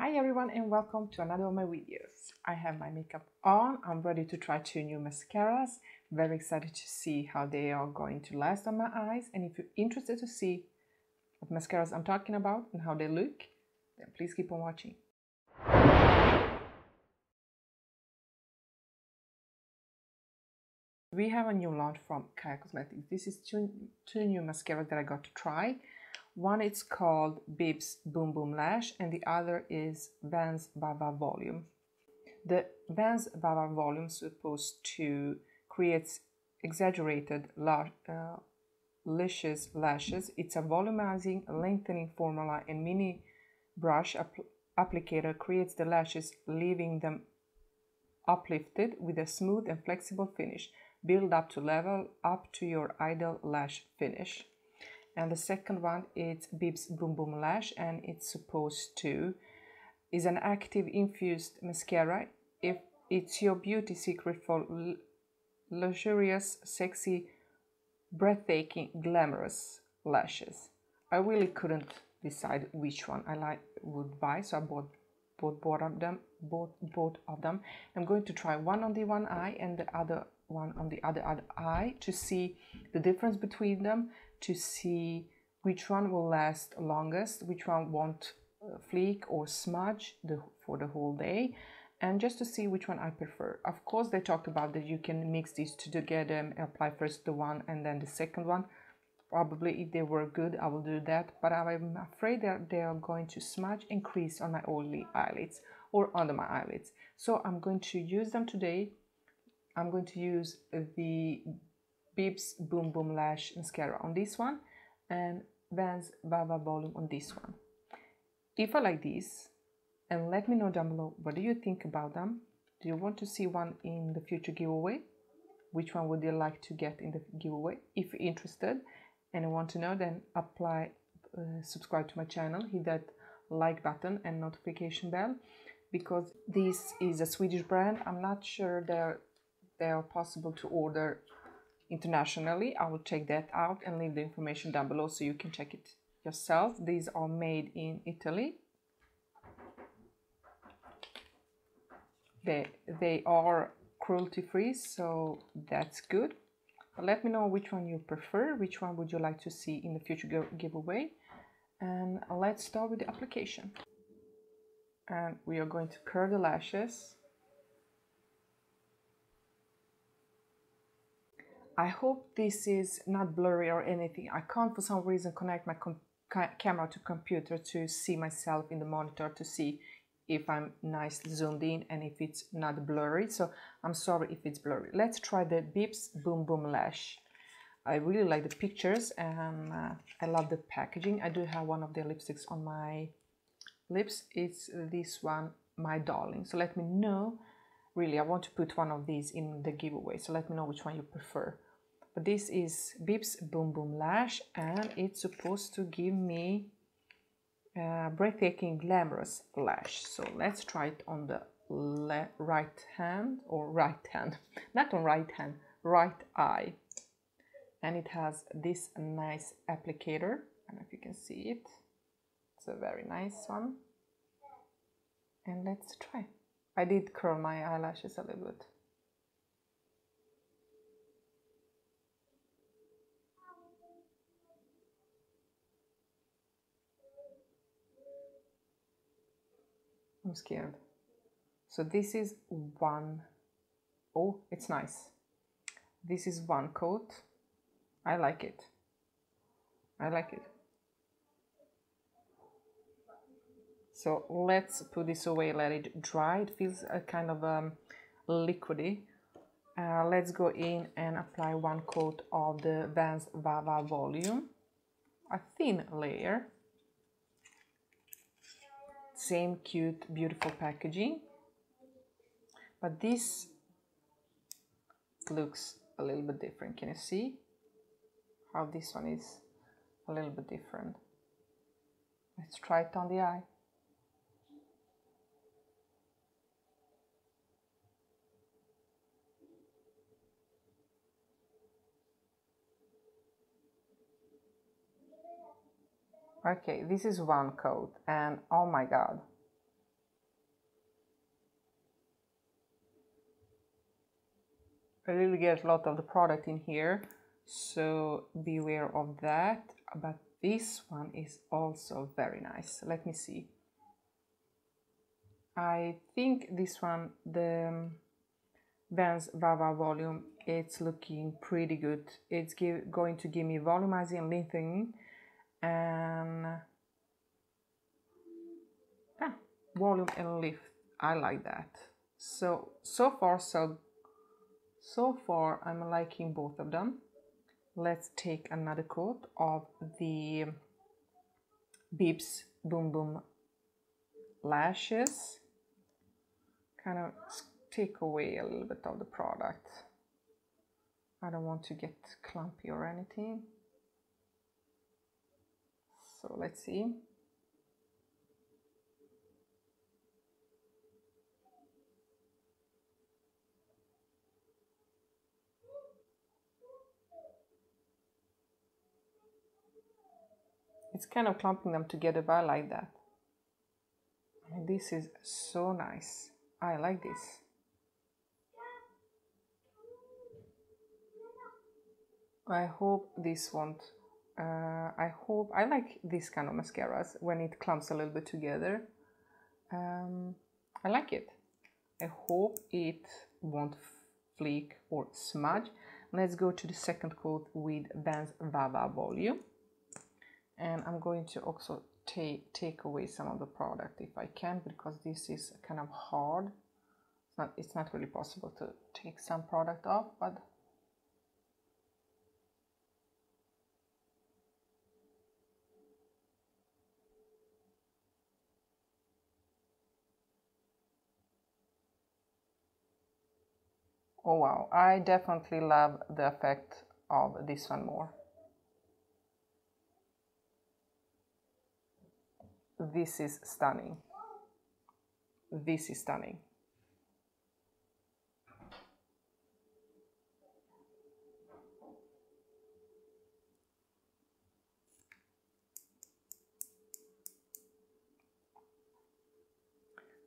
Hi everyone and welcome to another of my videos. I have my makeup on, I'm ready to try 2 new mascaras. Very excited to see how they are going to last on my eyes, and if you're interested to see what mascaras I'm talking about and how they look, then please keep on watching. We have a new launch from Caia Cosmetics. This is two new mascaras that I got to try. One is called Bibbz Boom Boom Lash and the other is Vanz Va Va Volume. The Vanz Va Va Volume is supposed to create exaggerated lashes. It's a volumizing, lengthening formula and mini brush applicator creates the lashes, leaving them uplifted with a smooth and flexible finish. Build up to level up to your ideal lash finish. And the second one is Bibbz Boom Boom Lash, and it's supposed to is an active infused mascara. If it's your beauty secret for luxurious, sexy, breathtaking, glamorous lashes. I really couldn't decide which one I would buy, so I bought both of them. I'm going to try one on the one eye and the other one on the other eye to see the difference between them, to see which one will last longest, which one won't fleek or smudge for the whole day, and just to see which one I prefer. Of course, they talked about that you can mix these two together and apply first the one and then the second one. Probably if they were good, I will do that, but I'm afraid that they are going to smudge and crease on my oily eyelids or under my eyelids. So I'm going to use them today. I'm going to use the Bibbz Boom Boom Lash mascara on this one and Vanz Va Va Volume on this one. If I like these, and let me know down below what do you think about them. Do you want to see one in the future giveaway? Which one would you like to get in the giveaway? If you're interested and want to know, then subscribe to my channel, hit that like button and notification bell, because this is a Swedish brand. I'm not sure they are possible to order internationally. I will check that out and leave the information down below so you can check it yourself. These are made in Italy. They are cruelty free, so that's good. But let me know which one you prefer, which one would you like to see in the future giveaway, and let's start with the application. And we are going to curl the lashes. I hope this is not blurry or anything. I can't for some reason connect my camera to computer to see myself in the monitor, to see if I'm nicely zoomed in and if it's not blurry. So I'm sorry if it's blurry. Let's try the Bibbz Boom Boom Lash. I really like the pictures and I love the packaging. I do have one of their lipsticks on my lips. It's this one, My Darling. So let me know. Really, I want to put one of these in the giveaway. So let me know which one you prefer. But this is Bibbz Boom Boom Lash and it's supposed to give me a breathtaking glamorous lash. So let's try it on the right eye. And it has this nice applicator. I don't know if you can see it. It's a very nice one. And let's try. I did curl my eyelashes a little bit. I'm scared. So this is one. Oh, it's nice. This is one coat. I like it. I like it. So let's put this away, let it dry. It feels a kind of liquidy. Let's go in and apply one coat of the Vanz Va Va Volume, a thin layer. Same cute, beautiful packaging, but this looks a little bit different. Can you see how this one is a little bit different? Let's try it on the eye. Okay, this is one coat and oh my god, really get a lot of the product in here, so beware of that. But this one is also very nice. Let me see. I think this one, the Vanz Va Va Volume, it's looking pretty good. It's going to give me volumizing and lengthening, and volume and lift. I like that. So far I'm liking both of them. Let's take another coat of the Bibbz Boom Boom Lashes. Kind of take away a little bit of the product. I don't want to get clumpy or anything. So let's see. It's kind of clumping them together, but I like that. And this is so nice. I like this. I hope this won't. I like this kind of mascaras when it clumps a little bit together. I like it. I hope it won't fleek or smudge. Let's go to the second coat with Vanz Va Va Volume. And I'm going to also take away some of the product if I can, because this is kind of hard. It's not really possible to take some product off, but oh wow, I definitely love the effect of this one more. This is stunning. This is stunning.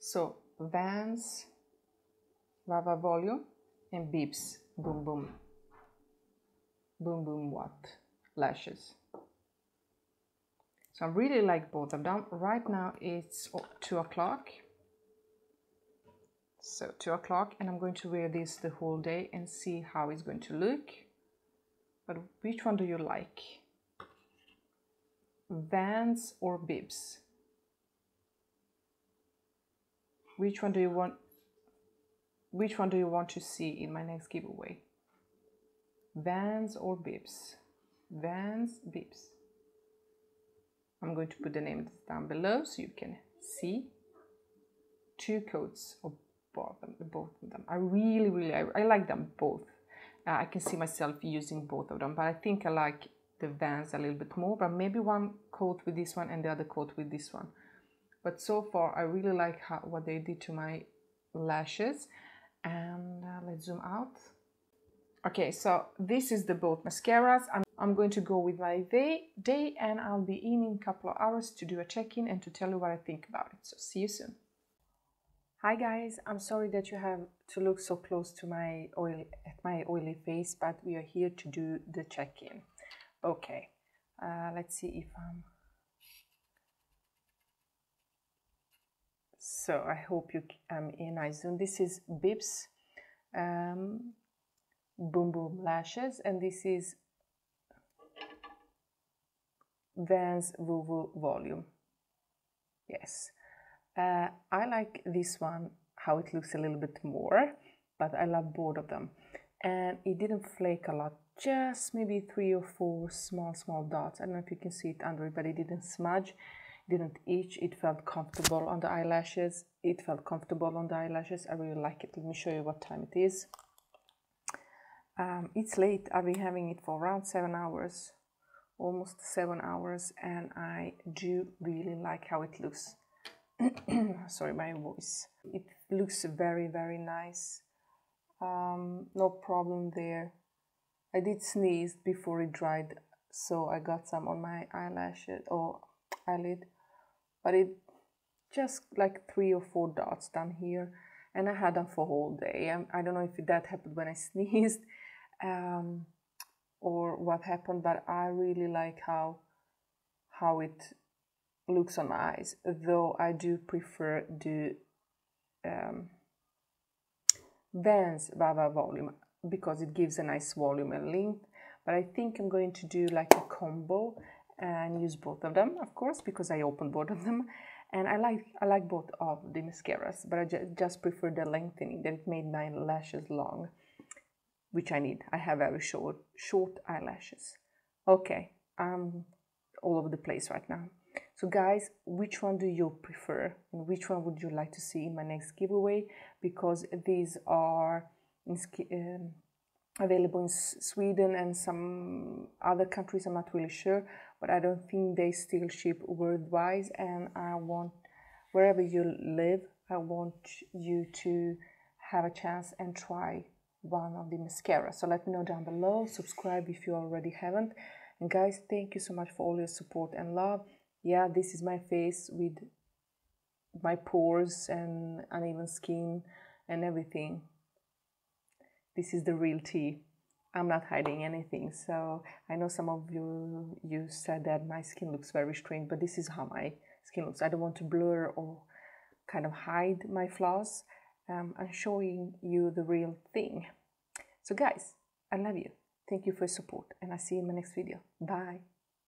So Vanz Va Va Volume and Bibbz Boom Boom. Boom Boom what? Lashes. I really like both of them. Right now it's 2 o'clock. So 2 o'clock, and I'm going to wear this the whole day and see how it's going to look. But which one do you like? Vanz or Bibbz? Which one do you want? Which one do you want to see in my next giveaway? Vanz or Bibbz? Vanz, Bibbz. I'm going to put the names down below so you can see. 2 coats of both of them. I like them both. I can see myself using both of them, but I think I like the Vanz a little bit more, but maybe one coat with this one and the other coat with this one. But so far I really like what they did to my lashes. And let's zoom out. Okay, so this is the both mascaras. I'm going to go with my day, and I'll be in a couple of hours to do a check-in and to tell you what I think about it. So see you soon. Hi guys, I'm sorry that you have to look so close to my oily face, but we are here to do the check-in. Okay, let's see if I'm... So I hope you am in my zoom. This is Bibbz Boom Boom Lashes, and this is Vanz Va Va Volume. Yes, I like this one, how it looks a little bit more, but I love both of them. And it didn't flake a lot, just maybe 3 or 4 small dots. I don't know if you can see it under it, but it didn't smudge, didn't itch. It felt comfortable on the eyelashes. I really like it. Let me show you what time it is. It's late. I've been having it for around 7 hours, almost 7 hours, and I do really like how it looks. Sorry, my voice. It looks very, very nice. No problem there. I did sneeze before it dried, so I got some on my eyelashes or eyelid, but it just like 3 or 4 dots down here, and I had them for whole day. I don't know if that happened when I sneezed or what happened, but I really like how it looks on my eyes, though I do prefer the Vanz Va Va Volume because it gives a nice volume and length. But I think I'm going to do like a combo and use both of them, of course, because I opened both of them. And I like both of the mascaras, but I just prefer the lengthening, that it made my lashes long, which I need. I have very short eyelashes. Okay, I'm all over the place right now. So guys, which one do you prefer? And which one would you like to see in my next giveaway? Because these are available in Sweden and some other countries, I'm not really sure, but I don't think they still ship worldwide, and I want, wherever you live, I want you to have a chance and try one of the mascaras. So let me know down below, subscribe if you already haven't, and guys, thank you so much for all your support and love. Yeah, this is my face with my pores and uneven skin and everything. This is the real tea. I'm not hiding anything. So I know some of you said that my skin looks very strange, but this is how my skin looks. I don't want to blur or kind of hide my flaws. I'm showing you the real thing. So guys, I love you. Thank you for your support, and I'll see you in my next video. Bye.